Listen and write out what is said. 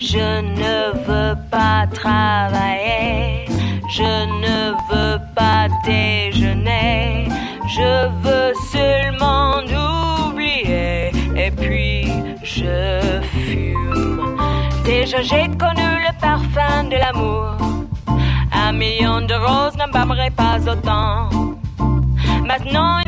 Je ne veux pas travailler, je ne veux pas déjeuner, je veux seulement oublier. Et puis je fume. Déjà j'ai connu le parfum de l'amour, 1 million de roses n'embarmerait pas autant. Maintenant